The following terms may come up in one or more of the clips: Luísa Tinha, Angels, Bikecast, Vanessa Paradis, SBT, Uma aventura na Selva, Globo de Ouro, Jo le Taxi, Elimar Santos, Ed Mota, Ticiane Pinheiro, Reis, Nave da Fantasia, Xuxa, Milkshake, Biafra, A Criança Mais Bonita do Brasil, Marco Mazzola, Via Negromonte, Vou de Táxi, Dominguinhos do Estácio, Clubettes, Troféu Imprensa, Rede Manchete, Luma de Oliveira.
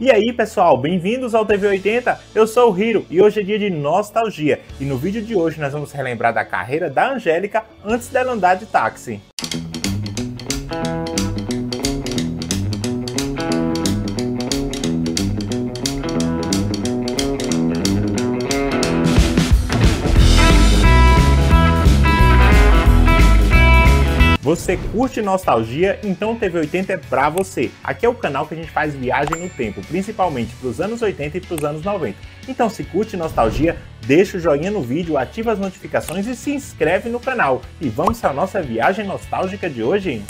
E aí pessoal, bem-vindos ao TV 80, eu sou o Hiro e hoje é dia de nostalgia e no vídeo de hoje nós vamos relembrar da carreira da Angélica antes dela andar de táxi. Você curte nostalgia? Então TV 80 é pra você. Aqui é o canal que a gente faz viagem no tempo, principalmente pros anos 80 e pros anos 90. Então se curte nostalgia, deixa o joinha no vídeo, ativa as notificações e se inscreve no canal. E vamos para a nossa viagem nostálgica de hoje?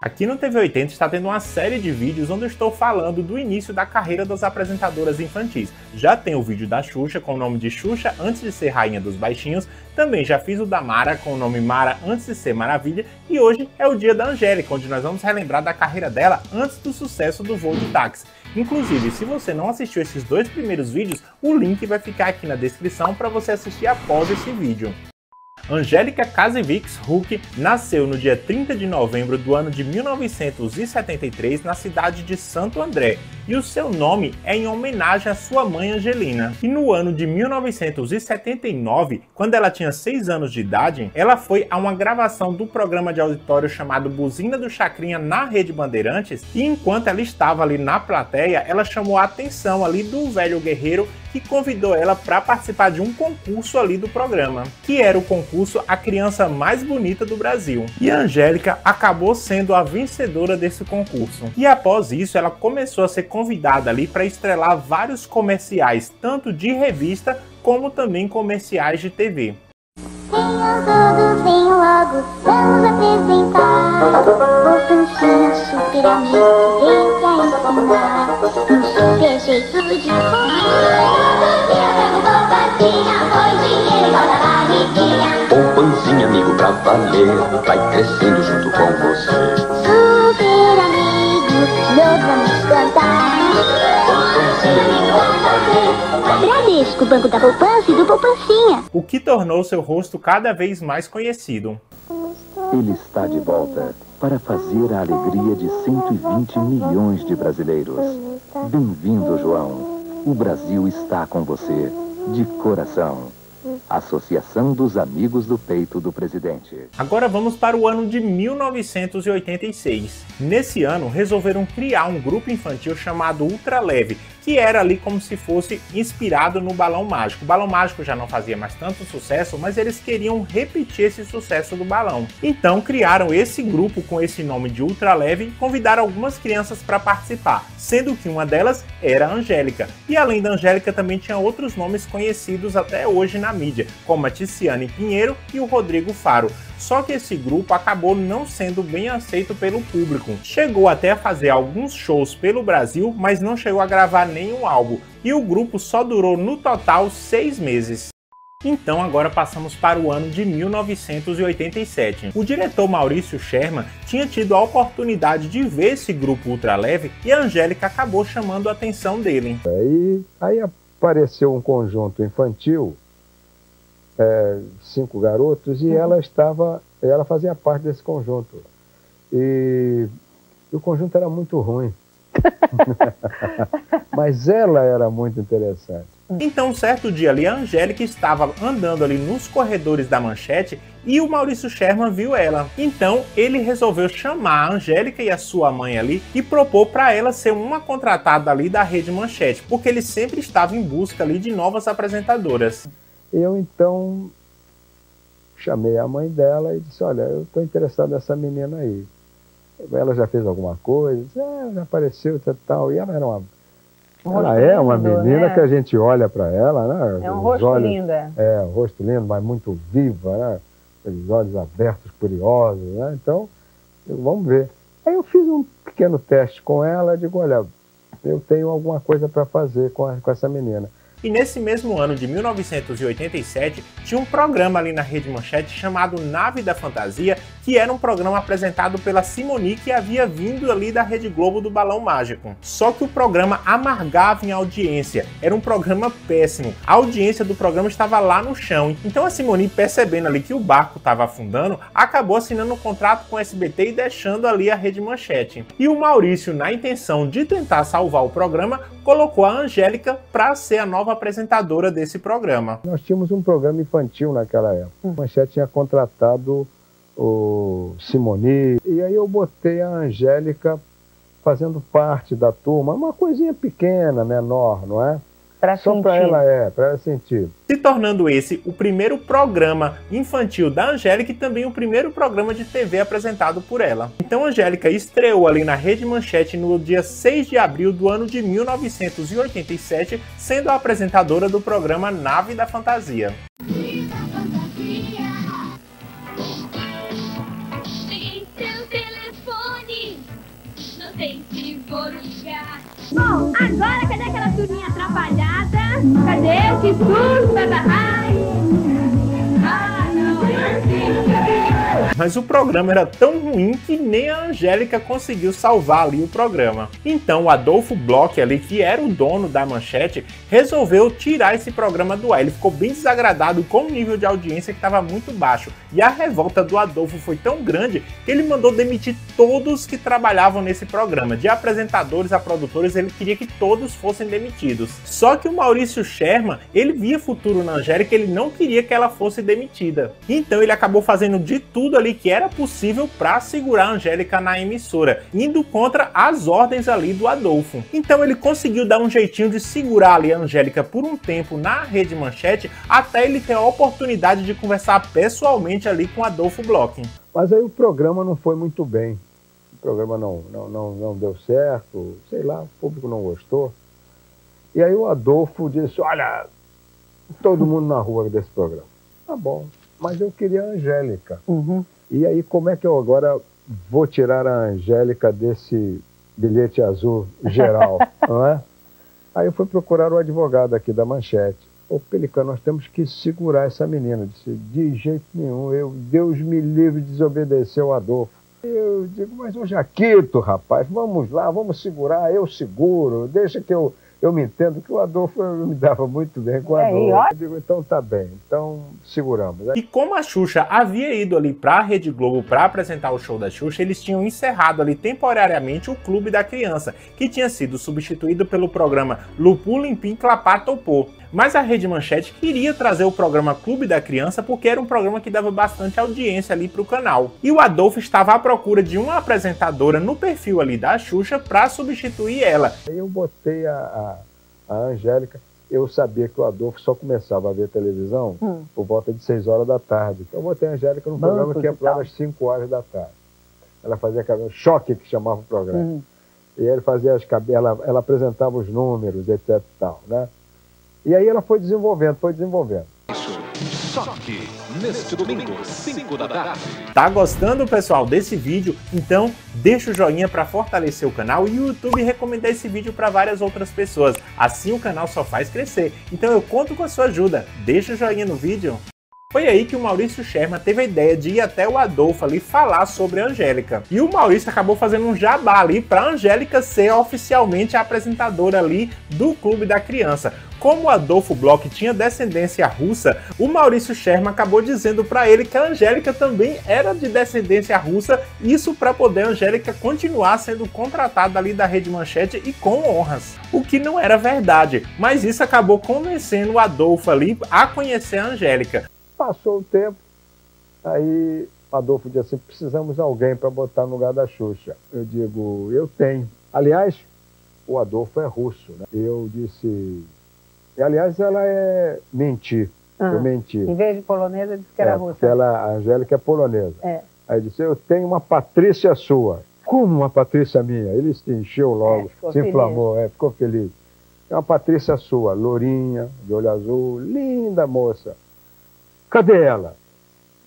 Aqui no TV 80 está tendo uma série de vídeos onde eu estou falando do início da carreira das apresentadoras infantis. Já tem o vídeo da Xuxa com o nome de Xuxa antes de ser Rainha dos Baixinhos, também já fiz o da Mara com o nome Mara antes de ser Maravilha e hoje é o dia da Angélica, onde nós vamos relembrar da carreira dela antes do sucesso do Vou de Táxi. Inclusive, se você não assistiu esses dois primeiros vídeos, o link vai ficar aqui na descrição para você assistir após esse vídeo. Angélica Ksoski Huck nasceu no dia 30 de novembro do ano de 1973 na cidade de Santo André, e o seu nome é em homenagem à sua mãe Angelina. E no ano de 1979, quando ela tinha 6 anos de idade, ela foi a uma gravação do programa de auditório chamado Buzina do Chacrinha na Rede Bandeirantes, e enquanto ela estava ali na plateia, ela chamou a atenção ali do velho guerreiro que convidou ela para participar de um concurso ali do programa, que era o concurso A Criança Mais Bonita do Brasil. E a Angélica acabou sendo a vencedora desse concurso. E após isso, ela começou a ser convidada ali para estrelar vários comerciais, tanto de revista como também comerciais de TV. Venham todos, venham logo, vamos apresentar o Panchinho Super Amigo, vem pra ensinar um super jeito de comer. O Panzinho Amigo pra valer vai crescendo junto com você. Super Amigo, nós vamos cantar o Panzinho Amigo pra valer. Agradeço o Banco da Poupança e do Poupancinha, o que tornou seu rosto cada vez mais conhecido. Ele está de volta para fazer a alegria de 120 milhões de brasileiros. Bem-vindo, João. O Brasil está com você, de coração. Associação dos Amigos do Peito do Presidente. Agora vamos para o ano de 1986. Nesse ano, resolveram criar um grupo infantil chamado Ultraleve, que era ali como se fosse inspirado no Balão Mágico. O Balão Mágico já não fazia mais tanto sucesso, mas eles queriam repetir esse sucesso do balão. Então criaram esse grupo com esse nome de Ultraleve e convidaram algumas crianças para participar, sendo que uma delas era a Angélica. E além da Angélica também tinha outros nomes conhecidos até hoje na mídia, como a Ticiane Pinheiro e o Rodrigo Faro. Só que esse grupo acabou não sendo bem aceito pelo público. Chegou até a fazer alguns shows pelo Brasil, mas não chegou a gravar nenhum álbum. E o grupo só durou no total 6 meses. Então agora passamos para o ano de 1987. O diretor Maurício Sherman tinha tido a oportunidade de ver esse grupo Ultraleve e a Angélica acabou chamando a atenção dele. Aí apareceu um conjunto infantil, 5 garotos, e ela fazia parte desse conjunto. E o conjunto era muito ruim. Mas ela era muito interessante. Então, certo dia ali, a Angélica estava andando ali nos corredores da Manchete e o Maurício Sherman viu ela. Então, ele resolveu chamar a Angélica e a sua mãe ali e propôs para ela ser uma contratada ali da Rede Manchete, porque ele sempre estava em busca ali de novas apresentadoras. Eu, então, chamei a mãe dela e disse: olha, eu estou interessado nessa menina aí. Ela já fez alguma coisa, já apareceu e tal. E ela era uma menina, né? Que a gente olha para ela, né? É um rosto lindo. É, um rosto lindo, mas muito viva, né? Aqueles olhos abertos, curiosos, né? Então, vamos ver. Aí eu fiz um pequeno teste com ela, digo: olha, eu tenho alguma coisa para fazer com essa menina. E nesse mesmo ano de 1987, tinha um programa ali na Rede Manchete chamado Nave da Fantasia, que era um programa apresentado pela Simoni, que havia vindo ali da Rede Globo do Balão Mágico. Só que o programa amargava em audiência, era um programa péssimo. A audiência do programa estava lá no chão, então a Simoni, percebendo ali que o barco estava afundando, acabou assinando um contrato com o SBT e deixando ali a Rede Manchete. E o Maurício, na intenção de tentar salvar o programa, colocou a Angélica para ser a nova apresentadora desse programa. Nós tínhamos um programa infantil naquela época. A Manchete tinha contratado o Simoni, e aí eu botei a Angélica fazendo parte da turma, uma coisinha pequena, menor, não é? Só para ela, para ela sentir. Se tornando esse o primeiro programa infantil da Angélica e também o primeiro programa de TV apresentado por ela. Então a Angélica estreou ali na Rede Manchete no dia 6 de abril do ano de 1987, sendo a apresentadora do programa Nave da Fantasia. Bom, agora cadê aquela turminha atrapalhada? Cadê? Que turma da... Mas o programa era tão ruim que nem a Angélica conseguiu salvar ali o programa. Então o Adolfo Bloch ali, que era o dono da Manchete, resolveu tirar esse programa do ar. Ele ficou bem desagradado com o nível de audiência que estava muito baixo. E a revolta do Adolfo foi tão grande que ele mandou demitir todos que trabalhavam nesse programa. De apresentadores a produtores, ele queria que todos fossem demitidos. Só que o Maurício Sherman, ele via futuro na Angélica, ele não queria que ela fosse demitida. Então ele acabou fazendo de tudo ali que era possível para segurar a Angélica na emissora, indo contra as ordens ali do Adolfo. Então ele conseguiu dar um jeitinho de segurar ali a Angélica por um tempo na Rede Manchete, até ele ter a oportunidade de conversar pessoalmente ali com Adolfo Bloch. Mas aí o programa não foi muito bem, o programa não deu certo, sei lá, o público não gostou. E aí o Adolfo disse: olha, todo mundo na rua desse programa. Tá bom, mas eu queria a Angélica. E aí, como é que eu agora vou tirar a Angélica desse bilhete azul geral, não é? Aí eu fui procurar o advogado aqui da Manchete. Ô, Pelicano, nós temos que segurar essa menina. Eu disse: de jeito nenhum, Deus me livre de desobedecer o Adolfo. Eu digo: mas eu já quito, rapaz, vamos lá, vamos segurar, eu seguro, deixa que eu me entendo, que o Adolfo me dava muito bem com o Adolfo. Eu digo: então tá bem, então seguramos. E como a Xuxa havia ido ali pra Rede Globo para apresentar o show da Xuxa, eles tinham encerrado ali temporariamente o Clube da Criança, que tinha sido substituído pelo programa Lupu Limpim Clapar Topô. Mas a Rede Manchete queria trazer o programa Clube da Criança porque era um programa que dava bastante audiência ali pro canal. E o Adolfo estava à procura de uma apresentadora no perfil ali da Xuxa para substituir ela. Eu botei a Angélica. Eu sabia que o Adolfo só começava a ver televisão por volta de 6 horas da tarde. Então eu botei a Angélica num programa que ia para as 5 horas da tarde. Ela fazia aquele choque que chamava o programa. E ele fazia as cabeças, ela apresentava os números, etc, tal, né? E aí ela foi desenvolvendo, Choque, neste domingo, 5 da tarde. Tá gostando, pessoal, desse vídeo? Então deixa o joinha para fortalecer o canal e o YouTube recomendar esse vídeo para várias outras pessoas. Assim o canal só faz crescer. Então eu conto com a sua ajuda. Deixa o joinha no vídeo. Foi aí que o Maurício Sherman teve a ideia de ir até o Adolfo ali falar sobre a Angélica. E o Maurício acabou fazendo um jabá ali para a Angélica ser oficialmente a apresentadora ali do Clube da Criança. Como o Adolfo Bloch tinha descendência russa, o Maurício Sherman acabou dizendo para ele que a Angélica também era de descendência russa, isso para poder a Angélica continuar sendo contratada ali da Rede Manchete e com honras. O que não era verdade, mas isso acabou convencendo o Adolfo ali a conhecer a Angélica. Passou o tempo, aí Adolfo disse assim: precisamos de alguém para botar no lugar da Xuxa. Eu digo: eu tenho. Aliás, o Adolfo é russo, né? Eu disse... Aliás, ela é... menti. Eu menti. Em vez de polonesa, disse que era russa. A Angélica é polonesa. Aí eu disse: eu tenho uma Patrícia sua. Como uma Patrícia minha? Ele se encheu logo, se inflamou, ficou feliz. É uma Patrícia sua, lourinha, de olho azul, linda moça. Cadê ela?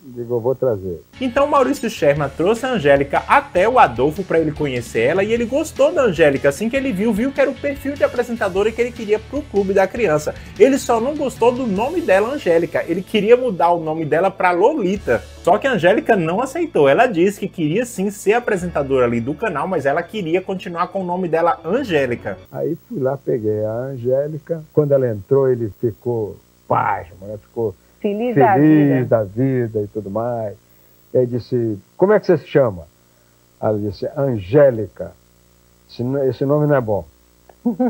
Digo, eu vou trazer. Então Maurício Sherman trouxe a Angélica até o Adolfo para ele conhecer ela, e ele gostou da Angélica. Assim que ele viu que era o perfil de apresentadora e que ele queria pro Clube da Criança. Ele só não gostou do nome dela, Angélica. Ele queria mudar o nome dela para Lolita. Só que a Angélica não aceitou. Ela disse que queria sim ser apresentadora ali do canal, mas ela queria continuar com o nome dela, Angélica. Aí fui lá, peguei a Angélica. Quando ela entrou, ele ficou pasmo, né? Ficou feliz da vida e tudo mais. E aí disse, como é que você se chama? Ela disse, Angélica. Esse nome não é bom.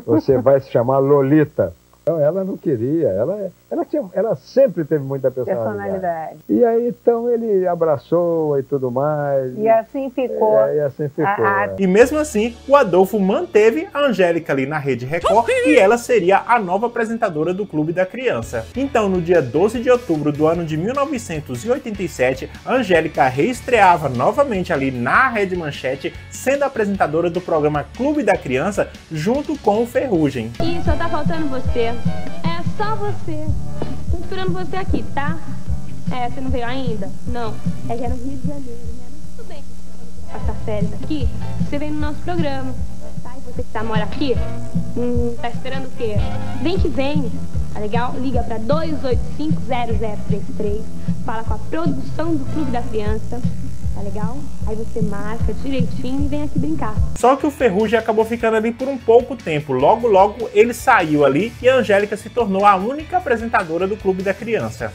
Você vai se chamar Lolita. Então ela não queria, ela sempre teve muita personalidade. E aí então ele abraçou e tudo mais. E assim ficou. E assim ficou. É. E mesmo assim, o Adolfo manteve a Angélica ali na Rede Record e ela seria a nova apresentadora do Clube da Criança. Então no dia 12 de outubro do ano de 1987, a Angélica reestreava novamente ali na Rede Manchete, sendo apresentadora do programa Clube da Criança junto com o Ferrugem. E só tá faltando você. É só você. Tô esperando você aqui, tá? É, você não veio ainda? Não. É já no Rio de Janeiro, né? Mas tudo bem. Passar férias aqui, você vem no nosso programa. Tá? E você que tá, mora aqui? Tá esperando o quê? Vem que vem. Tá legal? Liga pra 285-0033. Fala com a produção do Clube da Criança. Tá legal? Aí você marca direitinho e vem aqui brincar. Só que o Ferrugem acabou ficando ali por um pouco tempo. Logo ele saiu ali e a Angélica se tornou a única apresentadora do Clube da Criança.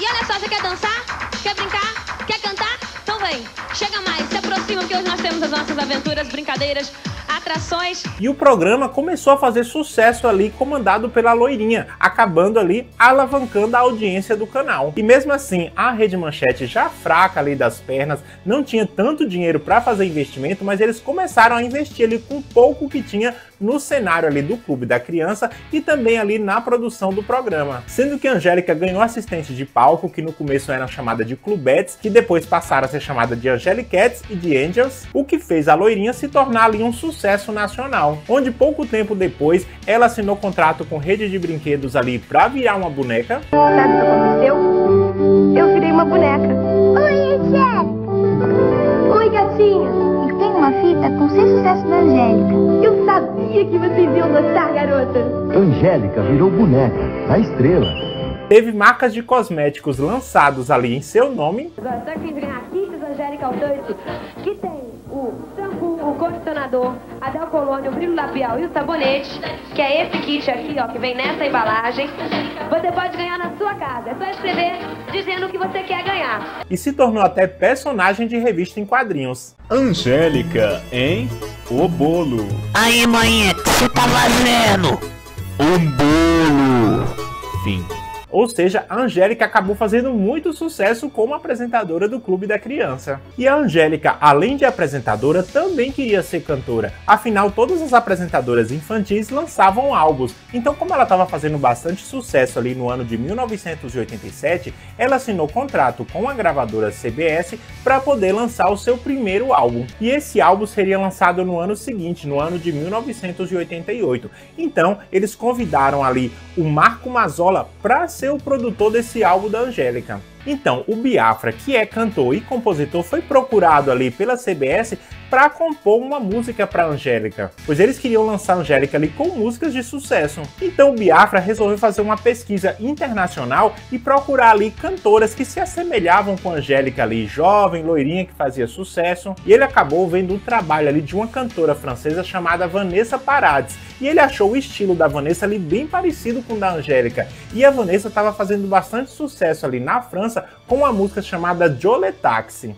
E olha só, você quer dançar? Quer brincar? Quer cantar? Então vem, chega mais, se aproxima, porque hoje nós temos as nossas aventuras, brincadeiras, atrações. E o programa começou a fazer sucesso ali, comandado pela Loirinha, acabando ali alavancando a audiência do canal. E mesmo assim, a Rede Manchete, já fraca ali das pernas, não tinha tanto dinheiro para fazer investimento, mas eles começaram a investir ali com pouco que tinha no cenário ali do Clube da Criança e também ali na produção do programa. Sendo que a Angélica ganhou assistente de palco, que no começo era chamada de Clubettes, que depois passaram a ser chamada de Angeliquettes e de Angels, o que fez a Loirinha se tornar ali um sucesso nacional, onde pouco tempo depois ela assinou contrato com Rede de Brinquedos ali pra virar uma boneca. Sabe o que aconteceu? Eu virei uma boneca. Oi, Angélica! Oi, gatinha! Tem uma fita com 6 sucessos da Angélica. Eu sabia que vocês iam gostar, garota. Angélica virou boneca, a estrela. Teve marcas de cosméticos lançados ali em seu nome. Agora, quem vem aqui, Angélica Aldante, que tem o shampoo, o condicionador, a Del Colônia, o brilho labial e o sabonete, que é esse kit aqui, ó, que vem nessa embalagem. Você pode ganhar na sua casa, é só escrever dizendo o que você quer ganhar. E se tornou até personagem de revista em quadrinhos. Angélica, hein? O bolo. Aí, mãe, o que você tá fazendo? Um bolo. Fim. Ou seja, a Angélica acabou fazendo muito sucesso como apresentadora do Clube da Criança. E a Angélica, além de apresentadora, também queria ser cantora. Afinal, todas as apresentadoras infantis lançavam álbuns. Então, como ela estava fazendo bastante sucesso ali no ano de 1987, ela assinou contrato com a gravadora CBS para poder lançar o seu primeiro álbum. E esse álbum seria lançado no ano seguinte, no ano de 1988. Então, eles convidaram ali o Marco Mazzola para ser o produtor desse álbum da Angélica. Então, o Biafra, que é cantor e compositor, foi procurado ali pela CBS para compor uma música para Angélica, pois eles queriam lançar Angélica ali com músicas de sucesso. Então, o Biafra resolveu fazer uma pesquisa internacional e procurar ali cantoras que se assemelhavam com Angélica ali, jovem, loirinha, que fazia sucesso. E ele acabou vendo o trabalho ali de uma cantora francesa chamada Vanessa Paradis. E ele achou o estilo da Vanessa ali bem parecido com o da Angélica. E a Vanessa estava fazendo bastante sucesso ali na França, com uma música chamada Jo le Taxi.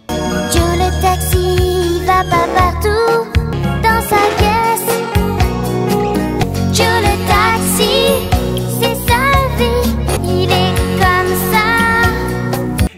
Jo le taxi va pas partout dans sa caisse. Jo le taxi, c'est sa vie, il est comme ça.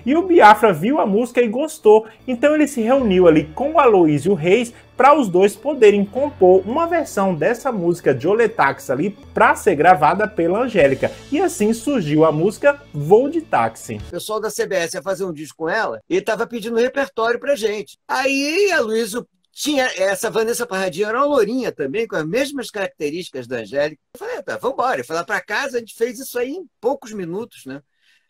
E o Biafra viu a música e gostou, então ele se reuniu ali com o Aloysio Reis para os dois poderem compor uma versão dessa música Jo le Taxi ali para ser gravada pela Angélica. E assim surgiu a música Vou de Táxi. O pessoal da CBS ia fazer um disco com ela e estava pedindo um repertório pra gente. Aí a Luísa Tinha essa Vanessa Paradis, era uma lourinha também, com as mesmas características da Angélica. Eu falei, tá, vamos embora. Eu falei, para casa, a gente fez isso aí em poucos minutos, né?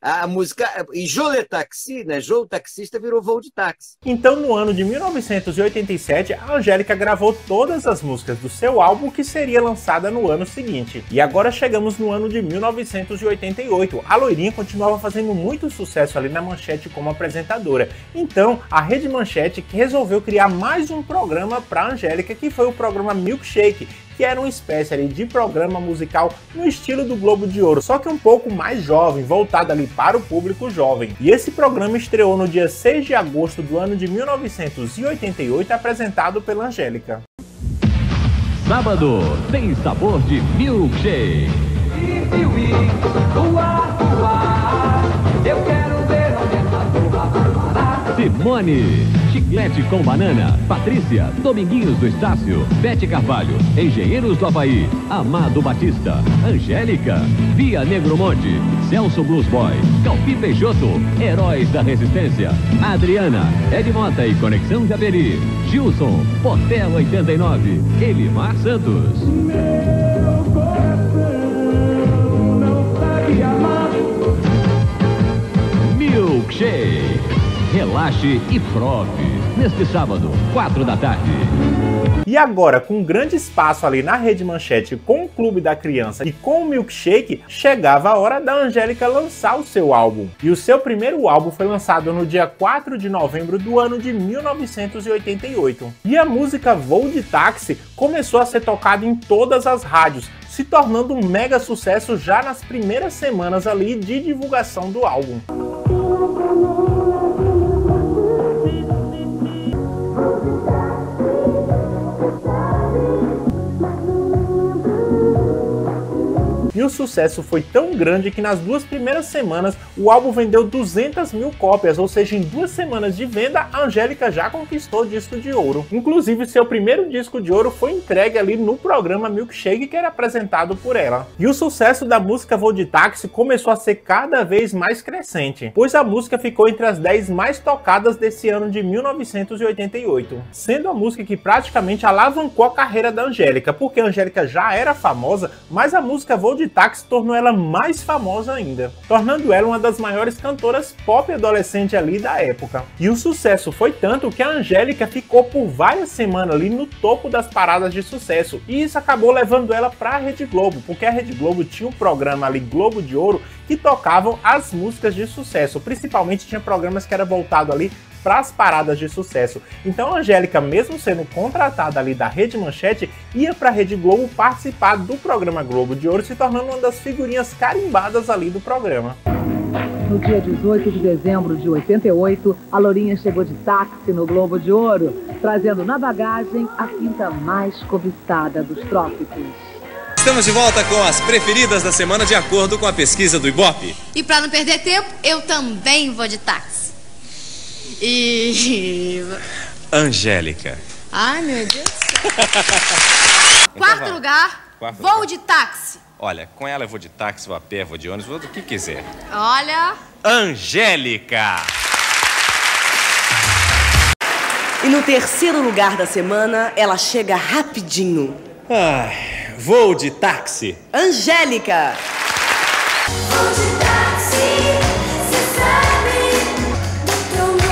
A música, e Jo le Taxi, né? Jo o taxista virou Vou de Táxi. Então, no ano de 1987, a Angélica gravou todas as músicas do seu álbum que seria lançada no ano seguinte. E agora chegamos no ano de 1988. A loirinha continuava fazendo muito sucesso ali na Manchete como apresentadora. Então, a Rede Manchete resolveu criar mais um programa para Angélica, que foi o programa Milkshake, que era uma espécie ali de programa musical no estilo do Globo de Ouro, só que um pouco mais jovem, voltado ali para o público jovem. E esse programa estreou no dia 6 de agosto do ano de 1988, apresentado pela Angélica. Sábado tem sabor de milkshake. Eu quero ver onde essa Simoni, Chiclete com Banana, Patrícia, Dominguinhos do Estácio, Bete Carvalho, Engenheiros do Havaí, Amado Batista, Angélica, Via Negromonte, Celso Blues Boy, Calpi Peixoto, Heróis da Resistência, Adriana, Ed Mota e Conexão Javeri, Gilson, Portel 89, Elimar Santos. Meu coração não sabe amar. Milkshake. Relaxe e prove, neste sábado, 4 da tarde. E agora, com um grande espaço ali na Rede Manchete, com o Clube da Criança e com o Milkshake, chegava a hora da Angélica lançar o seu álbum. E o seu primeiro álbum foi lançado no dia 4 de novembro do ano de 1988. E a música Vou de Táxi começou a ser tocada em todas as rádios, se tornando um mega sucesso já nas primeiras semanas ali de divulgação do álbum. E o sucesso foi tão grande que nas 2 primeiras semanas o álbum vendeu 200 mil cópias, ou seja, em 2 semanas de venda a Angélica já conquistou o disco de ouro. Inclusive, seu primeiro disco de ouro foi entregue ali no programa Milkshake, que era apresentado por ela. E o sucesso da música Vou de Táxi começou a ser cada vez mais crescente, pois a música ficou entre as 10 mais tocadas desse ano de 1988, sendo a música que praticamente alavancou a carreira da Angélica, porque a Angélica já era famosa, mas a música Vou de Táxi tornou ela mais famosa ainda, tornando ela uma das maiores cantoras pop adolescente ali da época. E o sucesso foi tanto que a Angélica ficou por várias semanas ali no topo das paradas de sucesso, e isso acabou levando ela para a Rede Globo, porque a Rede Globo tinha um programa ali, Globo de Ouro, que tocavam as músicas de sucesso, principalmente tinha programas que era voltado ali para as paradas de sucesso. Então a Angélica, mesmo sendo contratada ali da Rede Manchete, ia para a Rede Globo participar do programa Globo de Ouro, se tornando uma das figurinhas carimbadas ali do programa. No dia 18 de dezembro de 88, a lourinha chegou de táxi no Globo de Ouro, trazendo na bagagem a quinta mais cobiçada dos trópicos. Estamos de volta com as preferidas da semana de acordo com a pesquisa do Ibope. E para não perder tempo, eu também vou de táxi. E... Angélica. Ai, meu Deus. Quarto lugar, vou de táxi. Olha, com ela eu vou de táxi, vou a pé, vou de ônibus, vou do que quiser. Olha... Angélica. E no terceiro lugar da semana, ela chega rapidinho. Ai... Vou de táxi. Angélica. Vou de táxi, cê sabe teu nome.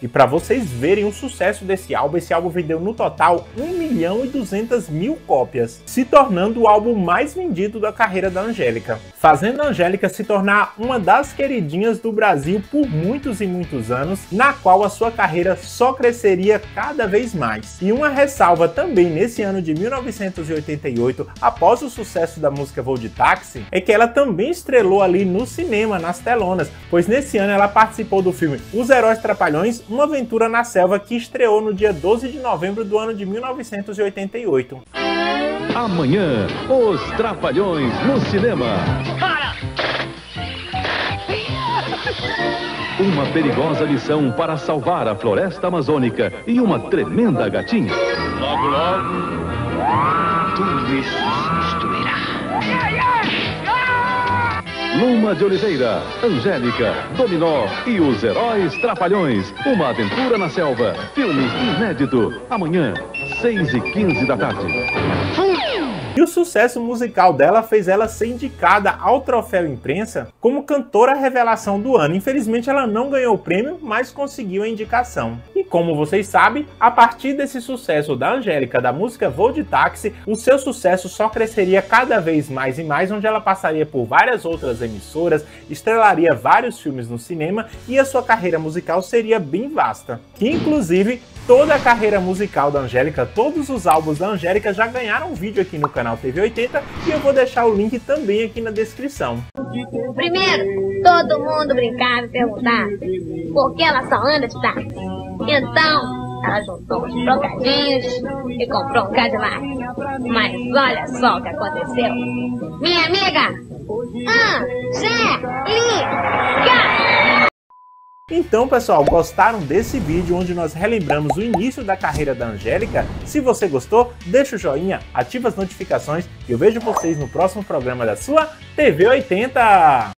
E para vocês verem o sucesso desse álbum, esse álbum vendeu no total 1.200.000 cópias, se tornando o álbum mais vendido da carreira da Angélica, fazendo a Angélica se tornar uma das queridinhas do Brasil por muitos e muitos anos, na qual a sua carreira só cresceria cada vez mais. E uma ressalva também nesse ano de 1988, após o sucesso da música Vou de Táxi, é que ela também estrelou ali no cinema, nas telonas, pois nesse ano ela participou do filme Os Heróis Trapalhões, Uma Aventura na Selva, que estreou no dia 12 de novembro do ano de 1988. Amanhã, Os Trapalhões no cinema. Para! Uma perigosa missão para salvar a floresta amazônica e uma tremenda gatinha. Logo, logo, tudo isso se misturará. Luma de Oliveira, Angélica, Dominó e Os Heróis Trapalhões. Uma aventura na selva. Filme inédito. Amanhã, 6h15 da tarde. E o sucesso musical dela fez ela ser indicada ao Troféu Imprensa como cantora revelação do ano. Infelizmente ela não ganhou o prêmio, mas conseguiu a indicação. E como vocês sabem, a partir desse sucesso da Angélica, da música Vou de Táxi, o seu sucesso só cresceria cada vez mais e mais, onde ela passaria por várias outras emissoras, estrelaria vários filmes no cinema e a sua carreira musical seria bem vasta. Que inclusive, toda a carreira musical da Angélica, todos os álbuns da Angélica já ganharam um vídeo aqui no canal TV 80 e eu vou deixar o link também aqui na descrição. Primeiro, todo mundo brincava e perguntava por que ela só anda de táxi. Então, ela juntou uns trocadinhos e comprou um Cadillac. Mas olha só o que aconteceu. Minha amiga Angélica! Então, pessoal, gostaram desse vídeo onde nós relembramos o início da carreira da Angélica? Se você gostou, deixa o joinha, ativa as notificações e eu vejo vocês no próximo programa da sua TV 80!